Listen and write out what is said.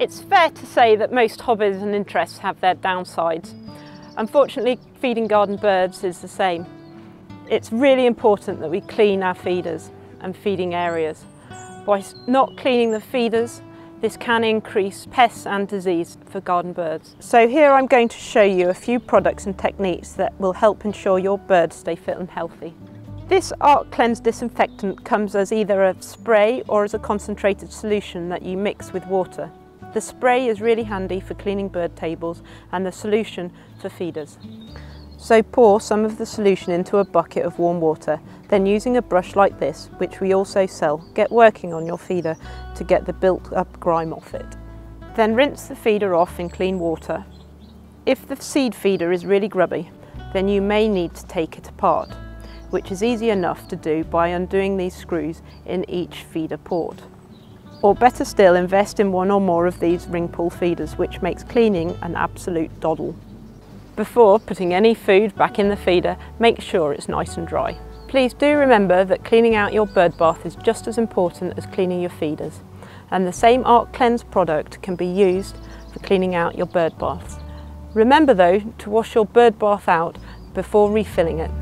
It's fair to say that most hobbies and interests have their downsides. Unfortunately, feeding garden birds is the same. It's really important that we clean our feeders and feeding areas. By not cleaning the feeders, this can increase pests and disease for garden birds. So here I'm going to show you a few products and techniques that will help ensure your birds stay fit and healthy. This ArkKlens disinfectant comes as either a spray or as a concentrated solution that you mix with water. The spray is really handy for cleaning bird tables and the solution for feeders. So pour some of the solution into a bucket of warm water, then using a brush like this, which we also sell, get working on your feeder to get the built up grime off it. Then rinse the feeder off in clean water. If the seed feeder is really grubby, then you may need to take it apart, which is easy enough to do by undoing these screws in each feeder port. Or better still, invest in one or more of these ring pull feeders, which makes cleaning an absolute doddle. Before putting any food back in the feeder, make sure it's nice and dry. Please do remember that cleaning out your bird bath is just as important as cleaning your feeders, and the same ArkKlens product can be used for cleaning out your bird baths. Remember though to wash your bird bath out before refilling it.